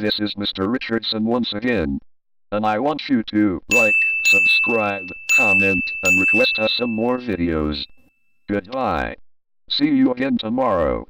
This is Mr. Richardson once again, and I want you to like, subscribe, comment, and request us some more videos. Goodbye. See you again tomorrow.